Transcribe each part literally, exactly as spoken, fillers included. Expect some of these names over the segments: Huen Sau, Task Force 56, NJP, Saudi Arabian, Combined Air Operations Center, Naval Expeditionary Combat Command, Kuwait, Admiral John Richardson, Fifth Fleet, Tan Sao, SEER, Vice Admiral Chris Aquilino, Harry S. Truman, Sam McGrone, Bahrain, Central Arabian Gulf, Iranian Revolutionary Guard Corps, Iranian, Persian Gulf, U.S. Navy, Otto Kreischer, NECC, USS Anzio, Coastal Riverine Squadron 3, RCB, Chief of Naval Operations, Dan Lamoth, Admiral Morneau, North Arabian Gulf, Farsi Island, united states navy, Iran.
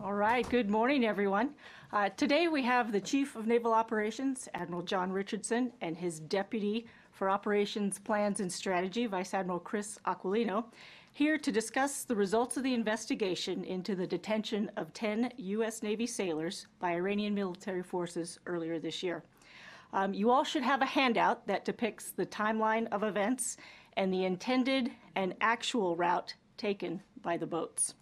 All right, good morning, everyone. Uh, today we have the Chief of Naval Operations, Admiral John Richardson, and his Deputy for Operations Plans and Strategy, Vice Admiral Chris Aquilino, here to discuss the results of the investigation into the detention of ten U S Navy sailors by Iranian military forces earlier this year. Um, you all should have a handout that depicts the timeline of events and the intended and actual route taken by the boats.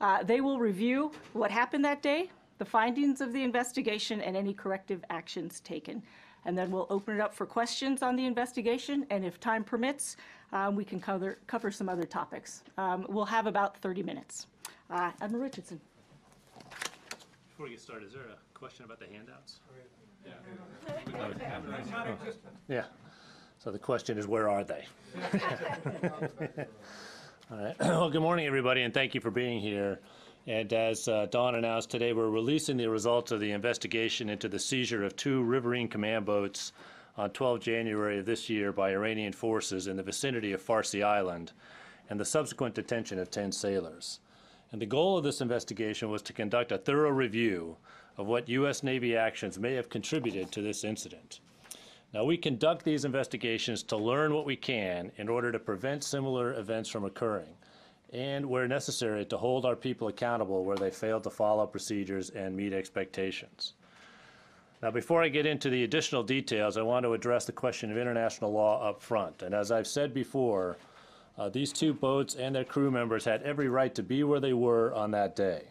Uh, they will review what happened that day, the findings of the investigation, and any corrective actions taken. And then we'll open it up for questions on the investigation, and if time permits, um, we can cover, cover some other topics. Um, we'll have about thirty minutes. Uh, Admiral Richardson. Before we get started, is there a question about the handouts? Yeah. Yeah. So the question is, where are they? All right. Well, good morning, everybody, and thank you for being here. And as uh, Dawn announced today, we're releasing the results of the investigation into the seizure of two Riverine Command boats on twelve January of this year by Iranian forces in the vicinity of Farsi Island and the subsequent detention of ten sailors. And the goal of this investigation was to conduct a thorough review of what U S Navy actions may have contributed to this incident. Now, we conduct these investigations to learn what we can in order to prevent similar events from occurring, and where necessary, to hold our people accountable where they fail to follow procedures and meet expectations. Now, before I get into the additional details, I want to address the question of international law up front. And as I've said before, uh, these two boats and their crew members had every right to be where they were on that day.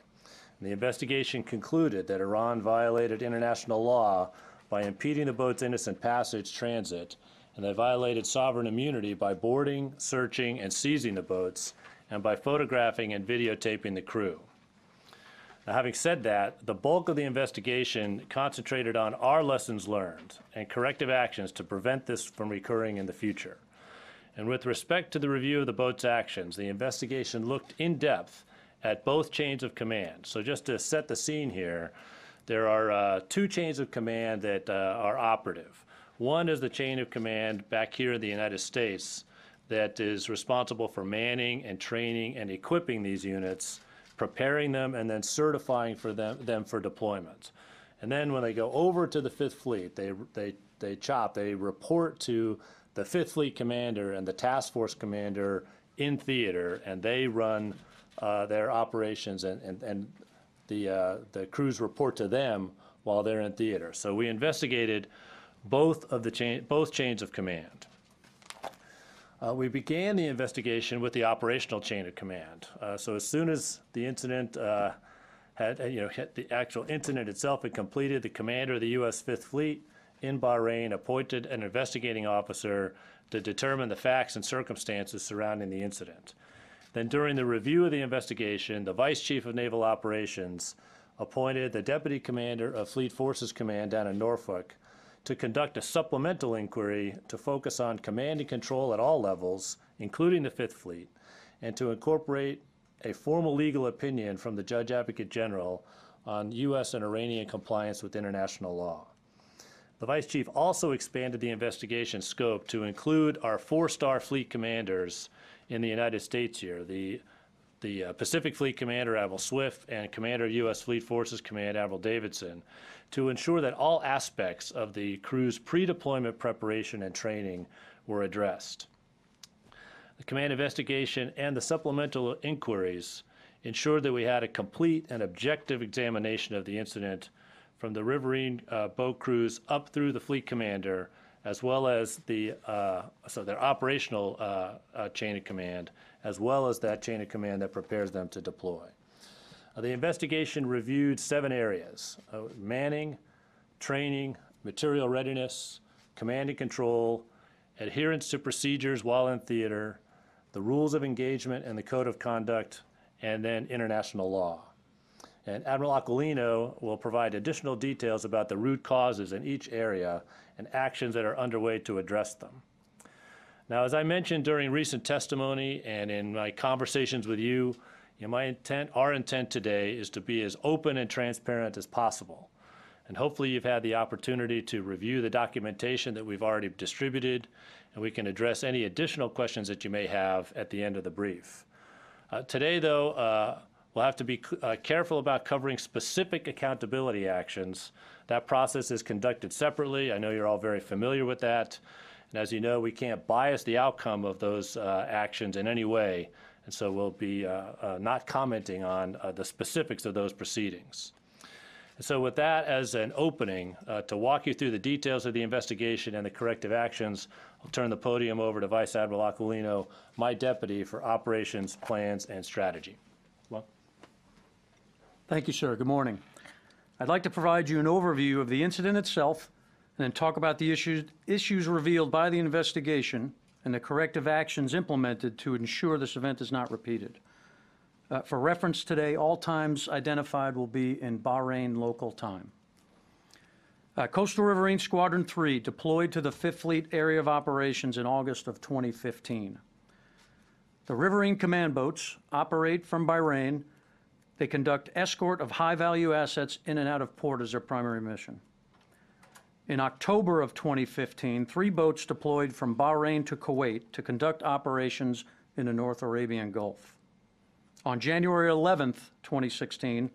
And the investigation concluded that Iran violated international law by impeding the boat's innocent passage transit, and they violated sovereign immunity by boarding, searching, and seizing the boats, and by photographing and videotaping the crew. Now, having said that, the bulk of the investigation concentrated on our lessons learned and corrective actions to prevent this from recurring in the future. And with respect to the review of the boat's actions, the investigation looked in depth at both chains of command. So just to set the scene here, there are uh, two chains of command that uh, are operative. One is the chain of command back here in the United States that is responsible for manning and training and equipping these units, preparing them, and then certifying for them, them for deployment. And then when they go over to the Fifth Fleet, they, they, they chop, they report to the Fifth Fleet commander and the task force commander in theater, and they run uh, their operations, and, and, and the, uh, the crews report to them while they're in theater. So we investigated both of the chain, both chains of command. Uh, we began the investigation with the operational chain of command. Uh, so as soon as the incident uh, had, you know, hit the actual incident itself had completed, the commander of the U S Fifth Fleet in Bahrain appointed an investigating officer to determine the facts and circumstances surrounding the incident. Then during the review of the investigation, the Vice Chief of Naval Operations appointed the Deputy Commander of Fleet Forces Command down in Norfolk to conduct a supplemental inquiry to focus on command and control at all levels, including the Fifth Fleet, and to incorporate a formal legal opinion from the Judge Advocate General on U S and Iranian compliance with international law. The Vice Chief also expanded the investigation scope to include our four-star fleet commanders in the United States here, the, the uh, Pacific Fleet Commander Admiral Swift and Commander of U S Fleet Forces Command Admiral Davidson, to ensure that all aspects of the crew's pre-deployment preparation and training were addressed. The command investigation and the supplemental inquiries ensured that we had a complete and objective examination of the incident from the Riverine uh, boat crews up through the fleet commander, as well as the, uh, so their operational uh, uh, chain of command, as well as that chain of command that prepares them to deploy. The investigation reviewed seven areas: uh, manning, training, material readiness, command and control, adherence to procedures while in theater, the rules of engagement and the code of conduct, and then international law. And Admiral Aquilino will provide additional details about the root causes in each area and actions that are underway to address them. Now, as I mentioned during recent testimony and in my conversations with you, You know, my intent, our intent today is to be as open and transparent as possible. And hopefully you've had the opportunity to review the documentation that we've already distributed, and we can address any additional questions that you may have at the end of the brief. Uh, today, though, uh, We'll have to be uh, careful about covering specific accountability actions. That process is conducted separately. I know you're all very familiar with that. And as you know, we can't bias the outcome of those uh, actions in any way. And so we'll be uh, uh, not commenting on uh, the specifics of those proceedings. And so with that as an opening, uh, to walk you through the details of the investigation and the corrective actions, I'll turn the podium over to Vice Admiral Aquilino, my deputy for operations, plans, and strategy. Well. Thank you, sir. Good morning. I'd like to provide you an overview of the incident itself and then talk about the issues, issues revealed by the investigation and the corrective actions implemented to ensure this event is not repeated. Uh, for reference today, all times identified will be in Bahrain local time. Uh, Coastal Riverine Squadron three deployed to the Fifth Fleet area of operations in August of twenty fifteen. The Riverine Command Boats operate from Bahrain. They conduct escort of high-value assets in and out of port as their primary mission. In October of twenty fifteen, three boats deployed from Bahrain to Kuwait to conduct operations in the North Arabian Gulf. On January eleventh, twenty sixteen,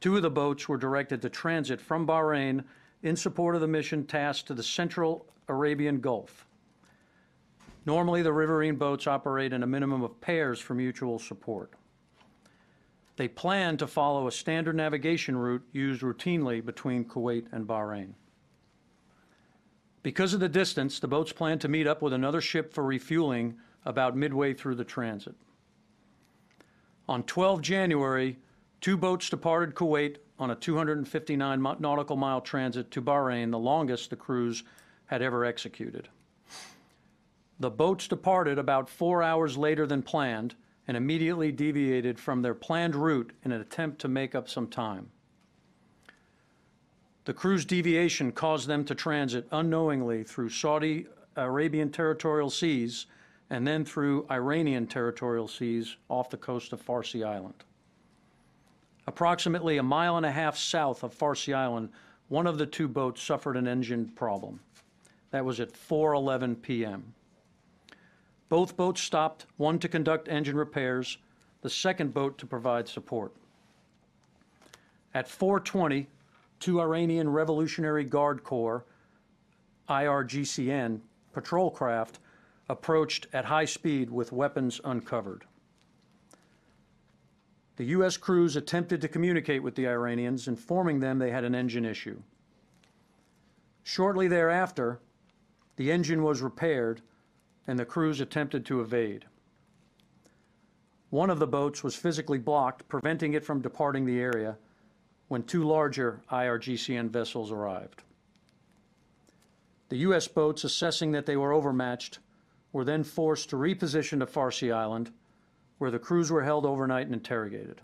two of the boats were directed to transit from Bahrain in support of the mission tasked to the Central Arabian Gulf. Normally, the riverine boats operate in a minimum of pairs for mutual support. They plan to follow a standard navigation route used routinely between Kuwait and Bahrain. Because of the distance, the boats plan to meet up with another ship for refueling about midway through the transit. On the twelfth of January, two boats departed Kuwait on a two hundred fifty-nine nautical mile transit to Bahrain, the longest the crews had ever executed. The boats departed about four hours later than planned and immediately deviated from their planned route in an attempt to make up some time. The crew's deviation caused them to transit unknowingly through Saudi Arabian territorial seas and then through Iranian territorial seas off the coast of Farsi Island. Approximately a mile and a half south of Farsi Island, one of the two boats suffered an engine problem. That was at four eleven p m Both boats stopped, one to conduct engine repairs, the second boat to provide support. At four twenty, two Iranian Revolutionary Guard Corps, I R G C N, patrol craft approached at high speed with weapons uncovered. The U S crews attempted to communicate with the Iranians, informing them they had an engine issue. Shortly thereafter, the engine was repaired and the crews attempted to evade. One of the boats was physically blocked, preventing it from departing the area when two larger I R G C N vessels arrived. The U S boats, assessing that they were overmatched, were then forced to reposition to Farsi Island, where the crews were held overnight and interrogated.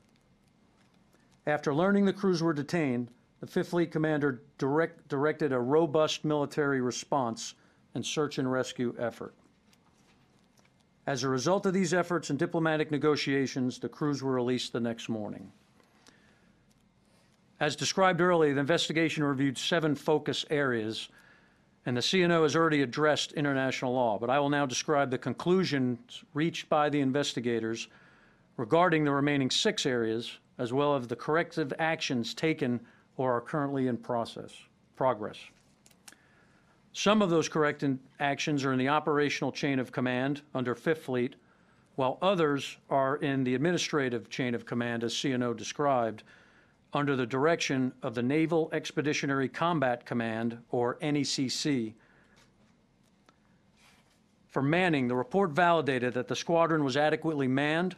After learning the crews were detained, the Fifth Fleet commander direct, directed a robust military response and search and rescue effort. As a result of these efforts and diplomatic negotiations, the crews were released the next morning. As described earlier, the investigation reviewed seven focus areas, and the C N O has already addressed international law, but I will now describe the conclusions reached by the investigators regarding the remaining six areas, as well as the corrective actions taken or are currently in process, progress. Some of those corrective actions are in the operational chain of command under Fifth Fleet, while others are in the administrative chain of command, as C N O described, under the direction of the Naval Expeditionary Combat Command, or N E C C. For manning, the report validated that the squadron was adequately manned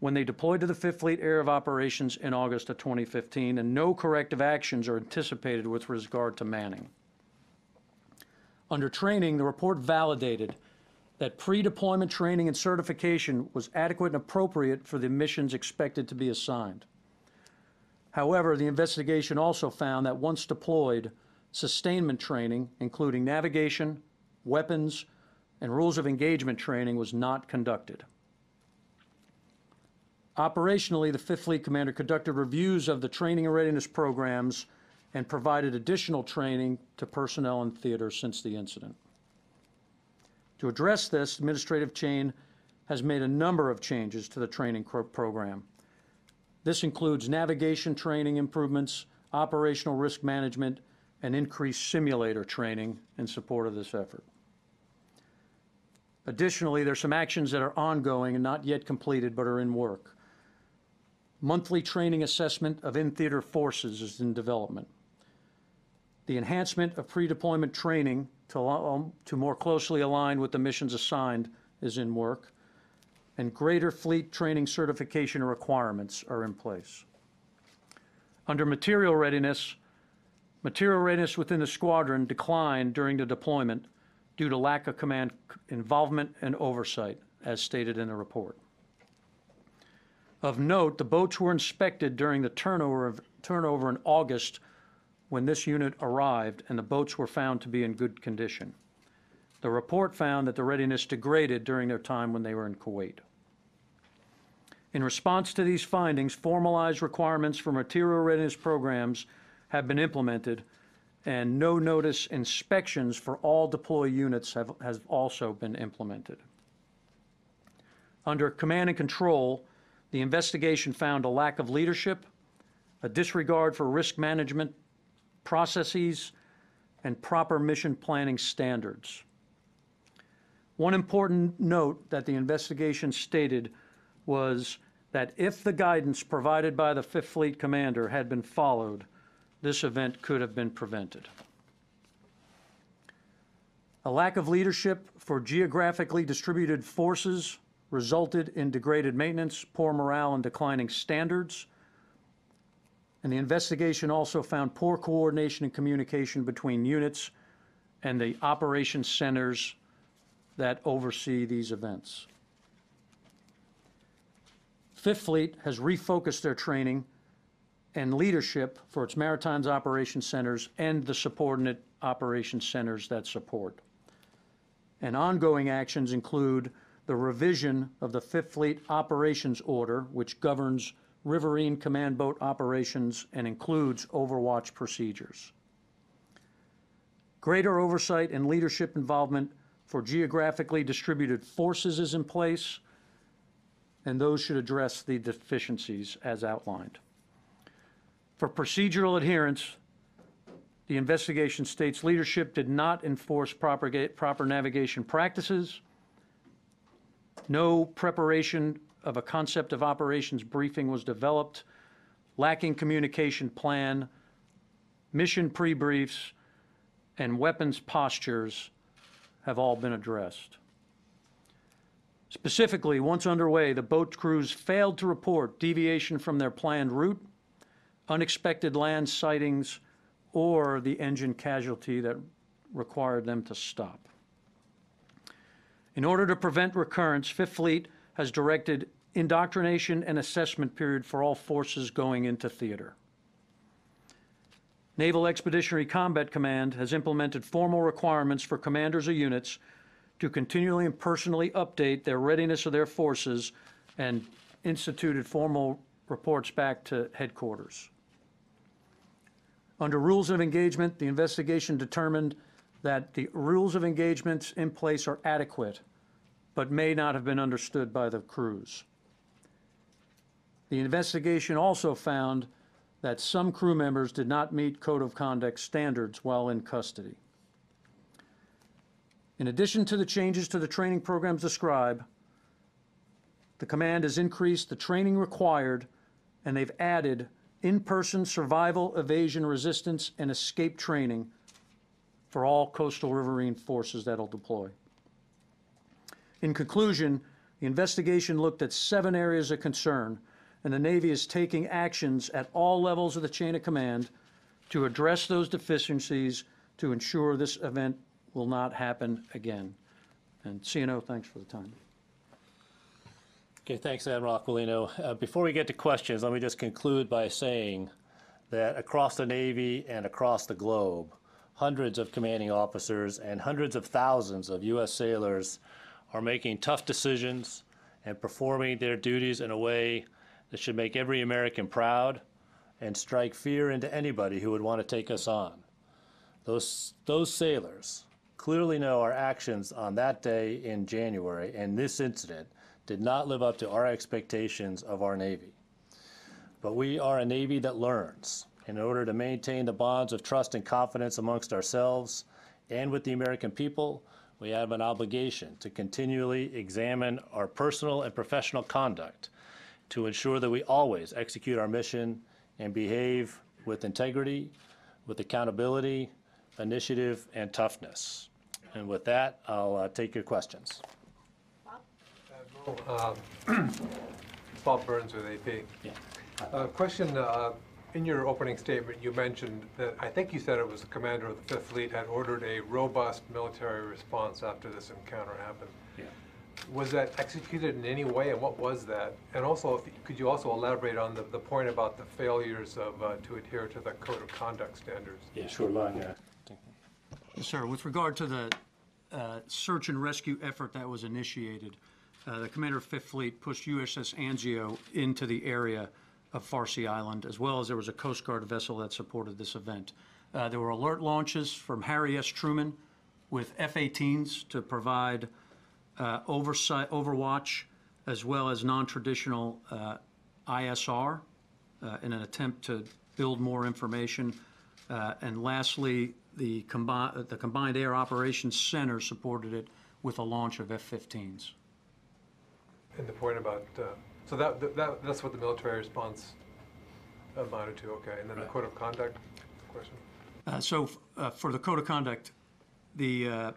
when they deployed to the Fifth Fleet Area of Operations in August of twenty fifteen, and no corrective actions are anticipated with regard to manning. Under training, the report validated that pre-deployment training and certification was adequate and appropriate for the missions expected to be assigned. However, the investigation also found that once deployed, sustainment training, including navigation, weapons, and rules of engagement training, was not conducted. Operationally, the Fifth Fleet Commander conducted reviews of the training and readiness programs and provided additional training to personnel in theater since the incident. To address this administrative chain, has made a number of changes to the training program. This includes navigation training improvements, operational risk management, and increased simulator training in support of this effort. Additionally, there are some actions that are ongoing and not yet completed but are in work. Monthly training assessment of in-theater forces is in development. The enhancement of pre-deployment training to, um, to more closely align with the missions assigned is in work, and greater fleet training certification requirements are in place. Under material readiness, material readiness within the squadron declined during the deployment due to lack of command involvement and oversight, as stated in the report. Of note, the boats were inspected during the turnover, of, turnover in August when this unit arrived, and the boats were found to be in good condition. The report found that the readiness degraded during their time when they were in Kuwait. In response to these findings, formalized requirements for material readiness programs have been implemented, and no notice inspections for all deploy units have, have also been implemented. Under command and control, the investigation found a lack of leadership, a disregard for risk management processes, and proper mission planning standards. One important note that the investigation stated was that if the guidance provided by the Fifth Fleet commander had been followed, this event could have been prevented. A lack of leadership for geographically distributed forces resulted in degraded maintenance, poor morale, and declining standards. And the investigation also found poor coordination and communication between units and the operations centers that oversee these events. Fifth Fleet has refocused their training and leadership for its maritime operations centers and the subordinate operations centers that support. And ongoing actions include the revision of the Fifth Fleet Operations Order, which governs Riverine command boat operations and includes overwatch procedures. Greater oversight and leadership involvement for geographically distributed forces is in place, and those should address the deficiencies as outlined. For procedural adherence, the investigation states leadership did not enforce proper, proper navigation practices, no preparation of a concept of operations briefing was developed, lacking communication plan, mission pre-briefs, and weapons postures have all been addressed. Specifically, once underway, the boat crews failed to report deviation from their planned route, unexpected land sightings, or the engine casualty that required them to stop. In order to prevent recurrence, Fifth Fleet has directed indoctrination and assessment period for all forces going into theater. Naval Expeditionary Combat Command has implemented formal requirements for commanders of units to continually and personally update their readiness of their forces and instituted formal reports back to headquarters. Under rules of engagement, the investigation determined that the rules of engagements in place are adequate, but may not have been understood by the crews. The investigation also found that some crew members did not meet code of conduct standards while in custody. In addition to the changes to the training programs described, the command has increased the training required, and they've added in-person survival, evasion, resistance, and escape training for all coastal riverine forces that'll deploy. In conclusion, the investigation looked at seven areas of concern, and the Navy is taking actions at all levels of the chain of command to address those deficiencies to ensure this event will not happen again. And C N O, thanks for the time. Okay, thanks, Admiral Aquilino. Uh, before we get to questions, let me just conclude by saying that across the Navy and across the globe, hundreds of commanding officers and hundreds of thousands of U S sailors are making tough decisions and performing their duties in a way that should make every American proud and strike fear into anybody who would want to take us on. Those, those sailors clearly know our actions on that day in January and this incident did not live up to our expectations of our Navy. But we are a Navy that learns. In order to maintain the bonds of trust and confidence amongst ourselves and with the American people, we have an obligation to continually examine our personal and professional conduct to ensure that we always execute our mission and behave with integrity, with accountability, initiative, and toughness. And with that, I'll uh, take your questions. Bob? Admiral, uh, Bob Burns with A P. Yeah. Uh, question, uh, in your opening statement you mentioned that, I think you said it was the commander of the Fifth Fleet had ordered a robust military response after this encounter happened. Yeah. Was that executed in any way, and what was that? And also, if, could you also elaborate on the, the point about the failures of, uh, to adhere to the code of conduct standards? Yeah, sure, Lon, yeah. Yes, sir. With regard to the uh, search and rescue effort that was initiated, uh, the commander of Fifth Fleet pushed U S S Anzio into the area of Farsi Island, as well as there was a Coast Guard vessel that supported this event. Uh, there were alert launches from Harry S. Truman with F eighteens to provide uh, oversight, overwatch, as well as non-traditional uh, I S R uh, in an attempt to build more information. Uh, and lastly, the, combi the Combined Air Operations Center supported it with a launch of F fifteens. And the point about uh So that, that, that's what the military response amounted to, okay. And then right. The code of conduct question? Uh, so uh, for the code of conduct, the, uh,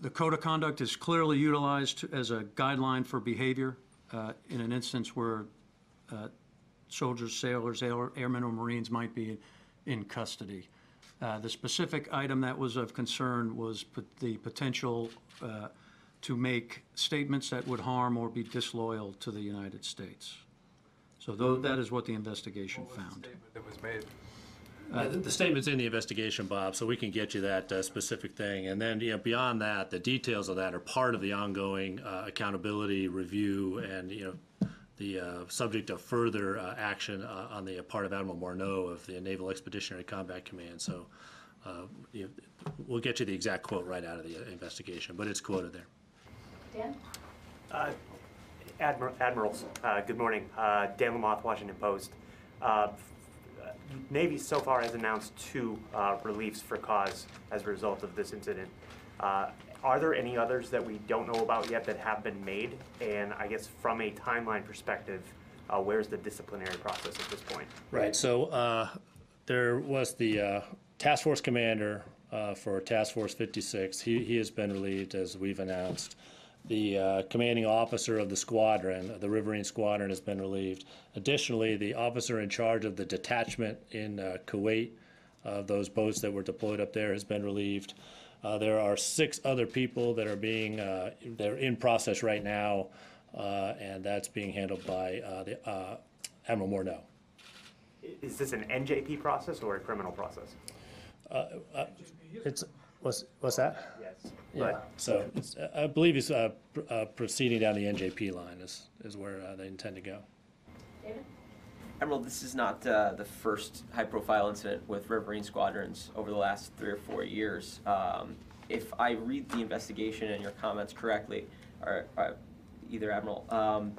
the code of conduct is clearly utilized as a guideline for behavior uh, in an instance where uh, soldiers, sailors, air, airmen, or Marines might be in custody. Uh, the specific item that was of concern was put the potential uh, to make statements that would harm or be disloyal to the United States. So though, that is what the investigation what was found. The statement that was made? Uh, the, the statement's in the investigation, Bob, so we can get you that uh, specific thing. And then, you know, beyond that, the details of that are part of the ongoing uh, accountability review and, you know, the uh, subject of further uh, action uh, on the part of Admiral Morneau of the Naval Expeditionary Combat Command. So uh, you know, we'll get you the exact quote right out of the investigation, but it's quoted there. Dan? Uh, Admir Admirals, uh, good morning. Uh, Dan Lamoth, Washington Post. Uh, Navy so far has announced two uh, reliefs for cause as a result of this incident. Uh, are there any others that we don't know about yet that have been made? And I guess from a timeline perspective, uh, where's the disciplinary process at this point? Right, so uh, there was the uh, task force commander uh, for Task Force fifty-six. He, he has been relieved, as we've announced. The uh, commanding officer of the squadron, the Riverine Squadron, has been relieved. Additionally, the officer in charge of the detachment in uh, Kuwait, uh, those boats that were deployed up there, has been relieved. Uh, there are six other people that are being, uh, they're in process right now, uh, and that's being handled by uh, the, uh, Admiral Morneau. Is this an N J P process or a criminal process? Uh, uh, it's. What's, what's that? Yes. Yeah. So it's, I believe it's uh, pr uh, proceeding down the N J P line is, is where uh, they intend to go. David? Admiral, this is not uh, the first high-profile incident with Riverine Squadrons over the last three or four years. Um, if I read the investigation and your comments correctly, or, or either Admiral, um,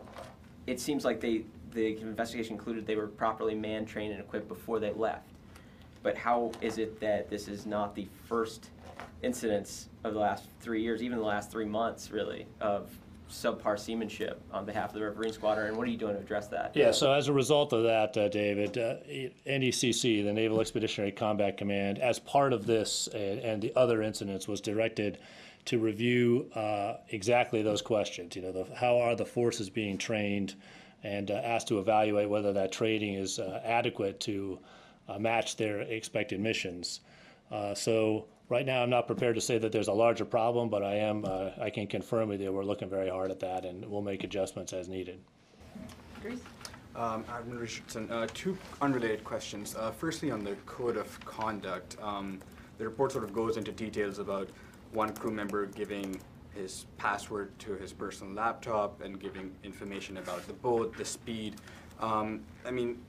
it seems like they the investigation included they were properly manned, trained, and equipped before they left. But how is it that this is not the first incidents of the last three years, even the last three months, really, of subpar seamanship on behalf of the Riverine Squadron, and what are you doing to address that? Yeah, so as a result of that, uh, David, uh, N E C C, the Naval Expeditionary Combat Command, as part of this and, and the other incidents, was directed to review uh, exactly those questions. You know, the, how are the forces being trained, and uh, asked to evaluate whether that training is uh, adequate to uh, match their expected missions. Uh, so. Right now, I'm not prepared to say that there's a larger problem, but I am. Uh, I can confirm with you we're looking very hard at that, and we'll make adjustments as needed. Chris? Um, Admiral Richardson, uh, two unrelated questions. Uh, firstly, on the code of conduct, um, the report sort of goes into details about one crew member giving his password to his personal laptop and giving information about the boat, the speed. Um, I mean,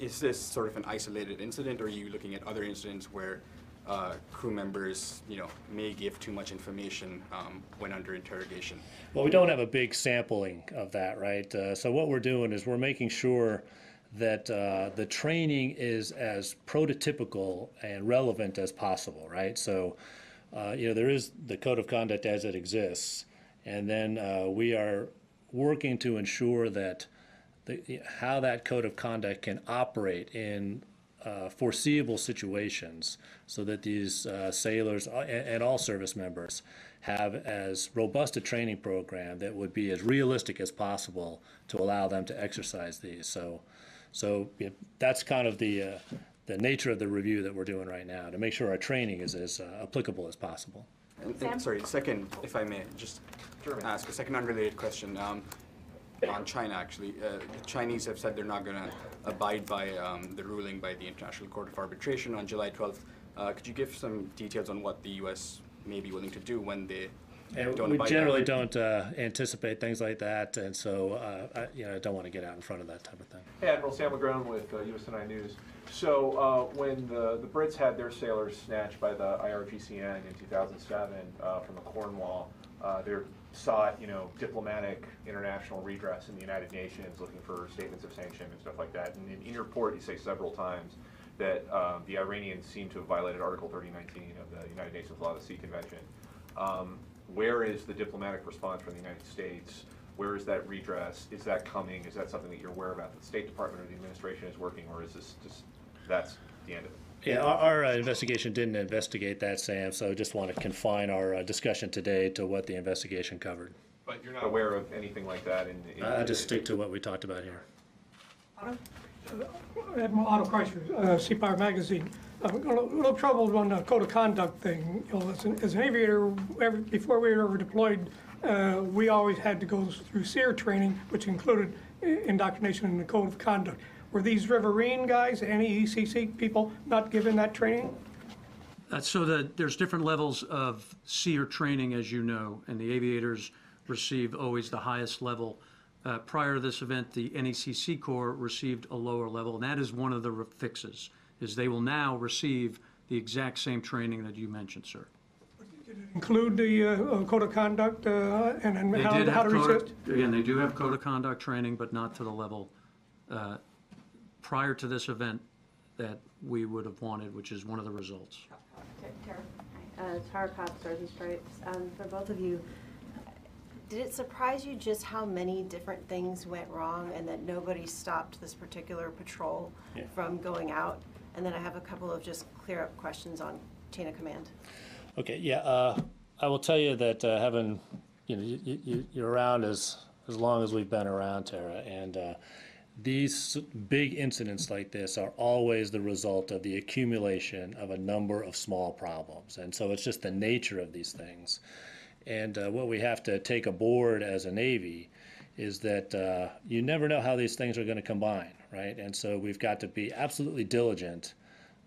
is this sort of an isolated incident, or are you looking at other incidents where uh, crew members, you know, may give too much information um, when under interrogation. Well, we don't have a big sampling of that, right? Uh, so what we're doing is we're making sure that uh, the training is as prototypical and relevant as possible, right? So, uh, you know, there is the code of conduct as it exists, and then uh, we are working to ensure that the, how that code of conduct can operate in uh, foreseeable situations, so that these uh, sailors and, and all service members have as robust a training program that would be as realistic as possible to allow them to exercise these. So. So yeah, that's kind of the, uh, the nature of the review that we're doing right now, to make sure our training is as uh, applicable as possible. And, and sorry, second, if I may, just ask a second unrelated question um, on China, actually. Uh, the Chinese have said they're not going to abide by um, the ruling by the International Court of Arbitration on July twelfth. Uh, could you give some details on what the U S may be willing to do when they And we generally don't uh, anticipate things like that, and so uh, I, you know, I don't want to get out in front of that type of thing. Hey, Admiral Sam McGrone with uh, U S N I News. So uh, when the, the Brits had their sailors snatched by the I R G C N in two thousand seven uh, from the Cornwall, uh, they sought, you know, diplomatic international redress in the United Nations, looking for statements of sanction and stuff like that. And in, in your report, you say several times that uh, the Iranians seem to have violated Article thirty nineteen of the United Nations Law of the Sea Convention. Um, Where is the diplomatic response from the United States? Where is that redress? Is that coming? Is that something that you're aware about, that the State Department or the administration is working, or is this just, that's the end of it? Yeah, our, our uh, investigation didn't investigate that, Sam, so I just want to confine our uh, discussion today to what the investigation covered. But you're not aware of anything like that? In, in I just stick to what we talked about here. Admiral Otto Kreischer, uh, Sea Power Magazine. I'm a little, little troubled on the code of conduct thing. You know, as an, as an aviator, every, before we were deployed, uh, we always had to go through SEER training, which included indoctrination in the code of conduct. Were these Riverine guys, N E E C C people, not given that training? Uh, so the, there's different levels of SEER training, as you know, and the aviators receive always the highest level. Uh, prior to this event, the N E C C Corps received a lower level, and that is one of the fixes, is they will now receive the exact same training that you mentioned, sir. Did it include the uh, code of conduct uh, and, and how, how to receive? Again, they do have code of conduct training, but not to the level uh, prior to this event that we would have wanted, which is one of the results. Uh, Tara Cobb, Sergeant Stripes, um, for both of you. Did it surprise you just how many different things went wrong and that nobody stopped this particular patrol yeah. from going out? And then I have a couple of just clear up questions on chain of command. Okay, yeah, uh, I will tell you that uh, having, you know, you, you, you're around as, as long as we've been around, Tara, and uh, these big incidents like this are always the result of the accumulation of a number of small problems. And so it's just the nature of these things. And uh, what we have to take aboard as a Navy is that uh, you never know how these things are going to combine, right? And so we've got to be absolutely diligent,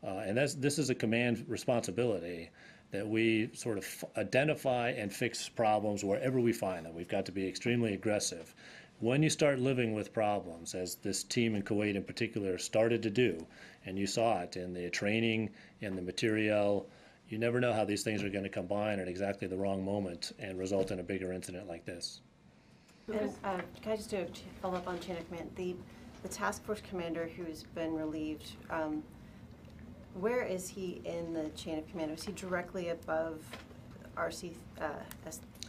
uh, and that's, this is a command responsibility, that we sort of f identify and fix problems wherever we find them. We've got to be extremely aggressive. When you start living with problems, as this team in Kuwait in particular started to do, and you saw it in the training, in the materiel, you never know how these things are going to combine at exactly the wrong moment and result in a bigger incident like this. And, uh, can I just do a follow-up on chain of command? The, the task force commander who's been relieved, um, where is he in the chain of command? Is he directly above R C? Uh,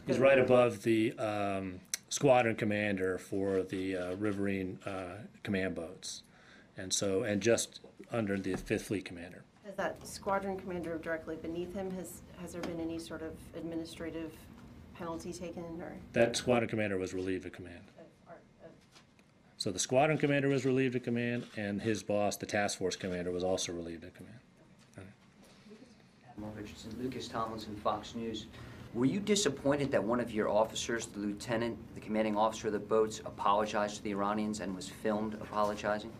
He's right above the um, squadron commander for the uh, Riverine uh, command boats, and so and just under the Fifth Fleet commander. Has that squadron commander directly beneath him, has, has there been any sort of administrative penalty taken? Or that squadron commander was relieved of command. Uh, uh, so the squadron commander was relieved of command, and his boss, the task force commander, was also relieved of command. Okay. Admiral Richardson, Lucas Tomlinson, Fox News. Were you disappointed that one of your officers, the lieutenant, the commanding officer of the boats, apologized to the Iranians and was filmed apologizing?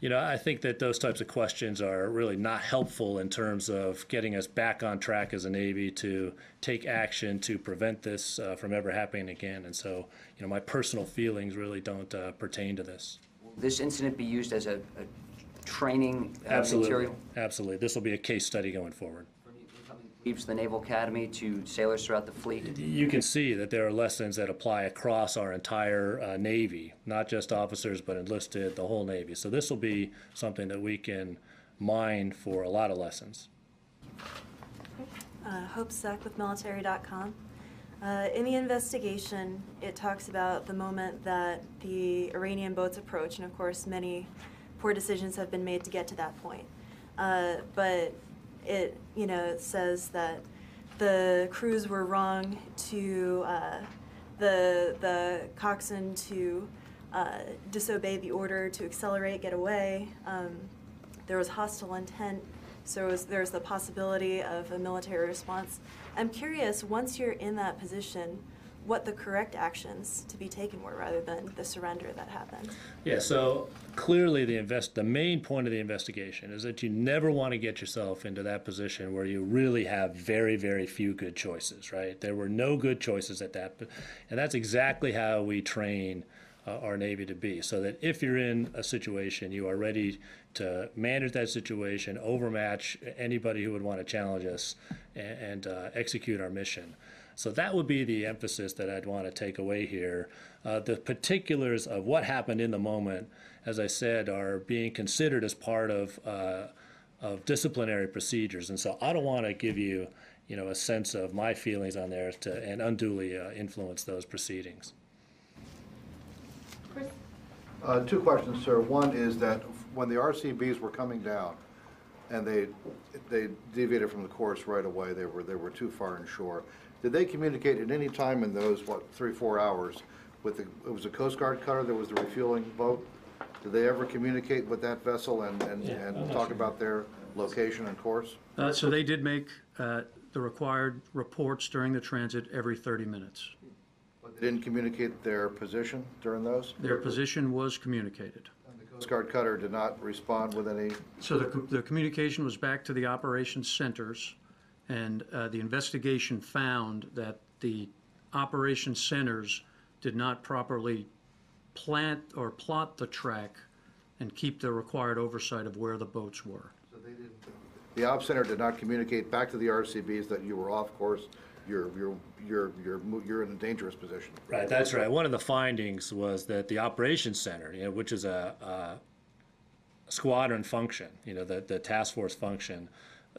You know, I think that those types of questions are really not helpful in terms of getting us back on track as a Navy to take action to prevent this uh, from ever happening again. And so, you know, my personal feelings really don't uh, pertain to this. Will this incident be used as a, a training uh, Absolutely. material? Absolutely. This will be a case study going forward. Leaves the Naval Academy to sailors throughout the fleet? You can see that there are lessons that apply across our entire uh, Navy, not just officers, but enlisted, the whole Navy. So this will be something that we can mine for a lot of lessons. Uh, Hope Suck with military dot com. Uh, in the investigation, it talks about the moment that the Iranian boats approach, and of course many poor decisions have been made to get to that point. Uh, but it, you know, it says that the crews were wrong to, uh, the, the coxswain to uh, disobey the order to accelerate, get away. Um, there was hostile intent, so was, there was the possibility of a military response. I'm curious, once you're in that position, what the correct actions to be taken were rather than the surrender that happened. Yeah, so clearly the invest the main point of the investigation is that you never want to get yourself into that position where you really have very, very few good choices, right? There were no good choices at that, and that's exactly how we train uh, our Navy to be, so that if you're in a situation, you are ready to manage that situation, overmatch anybody who would want to challenge us, and, and uh, execute our mission. So that would be the emphasis that I'd want to take away here. Uh, the particulars of what happened in the moment, as I said, are being considered as part of, uh, of disciplinary procedures. And so I don't want to give you, you know, a sense of my feelings on there to, and unduly uh, influence those proceedings. Chris? Uh, two questions, sir. One is that when the R C Bs were coming down, and they they deviated from the course right away, they were they were too far inshore. Did they communicate at any time in those, what, three, four hours with the, it was a Coast Guard cutter, there was the refueling boat? Did they ever communicate with that vessel and, and, yeah, and talk sure. about their location and course? Uh, so they did make uh, the required reports during the transit every thirty minutes. But they didn't communicate their position during those? Their position was communicated. And the Coast Guard cutter did not respond with any? So the, the communication was back to the operations centers. And uh, the investigation found that the operation centers did not properly plant or plot the track and keep the required oversight of where the boats were. So they didn't, the op center did not communicate back to the R C Bs that you were off course, you're, you're, you're, you're, you're in a dangerous position. Right, that's right. One of the findings was that the operations center, you know, which is a, a squadron function, you know, the, the task force function,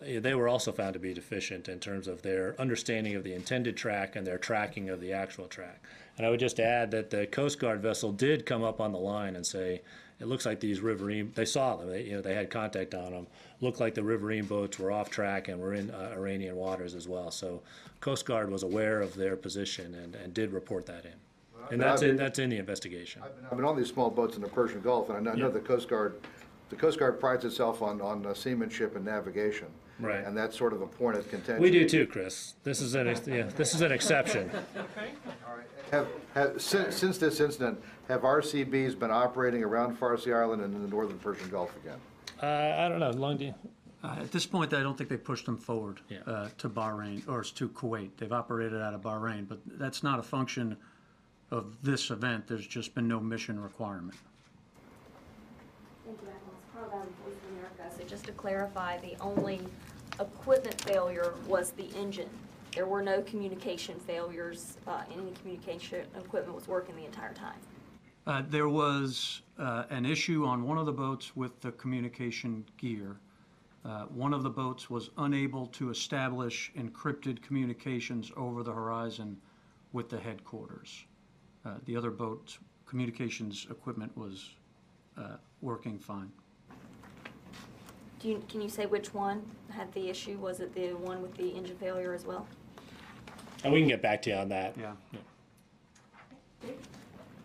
they were also found to be deficient in terms of their understanding of the intended track and their tracking of the actual track. And I would just add that the Coast Guard vessel did come up on the line and say, it looks like these riverine, they saw them, they, you know, they had contact on them, looked like the riverine boats were off track and were in uh, Iranian waters as well. So Coast Guard was aware of their position and, and did report that in. Well, and that's, been, in, that's in the investigation. I've been, I've been on these small boats in the Persian Gulf, and I know, yeah. I know the Coast Guard, the Coast Guard prides itself on, on uh, seamanship and navigation. Right. And that's sort of a point of contention. We do too, Chris. This is an, ex yeah, this is an exception. Okay. All right. Have, have, since, since this incident, have R C Bs been operating around Farsi Island and in the northern Persian Gulf again? Uh, I don't know. Long do you? Uh, at this point, I don't think they pushed them forward yeah. uh, to Bahrain or to Kuwait. They've operated out of Bahrain, but that's not a function of this event. There's just been no mission requirement. Thank you, Admiral. It's Carl Valley, Voice of America. So just to clarify, the only equipment failure was the engine. There were no communication failures. Uh, any communication equipment was working the entire time. Uh, there was uh, an issue on one of the boats with the communication gear. Uh, one of the boats was unable to establish encrypted communications over the horizon with the headquarters. Uh, the other boat's communications equipment was Uh, working fine. Do you, can you say which one had the issue? Was it the one with the engine failure as well? Oh, we can get back to you on that. Yeah. yeah.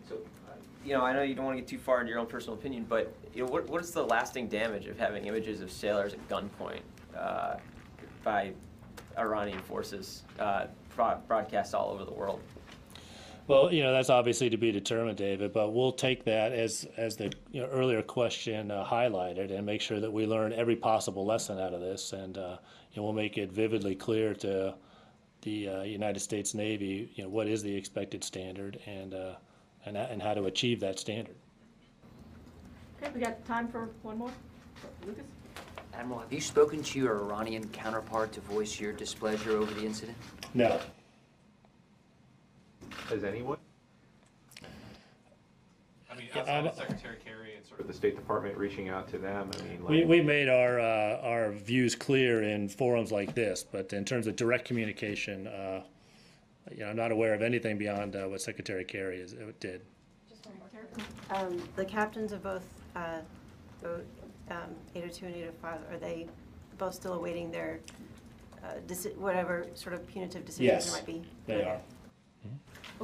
So, uh, you know, I know you don't want to get too far into your own personal opinion, but you know, what, what is the lasting damage of having images of sailors at gunpoint uh, by Iranian forces uh, broadcast all over the world? Well, you know, that's obviously to be determined, David, but we'll take that as, as the you know, earlier question uh, highlighted and make sure that we learn every possible lesson out of this, and uh, you know, we'll make it vividly clear to the uh, United States Navy, you know, what is the expected standard and, uh, and, and how to achieve that standard. Okay, we got time for one more. Lucas? Admiral, have you spoken to your Iranian counterpart to voice your displeasure over the incident? No. Has anyone? I mean, outside of Secretary Kerry and sort of the State Department reaching out to them, I mean... Like... We, we made our, uh, our views clear in forums like this, but in terms of direct communication, uh, you know, I'm not aware of anything beyond uh, what Secretary Kerry is, uh, did. Just one more. Um, the captains of both uh, um, eight oh two and eight oh five, are they both still awaiting their uh, whatever sort of punitive decision yes, there might be? Yes, they are. Mm-hmm.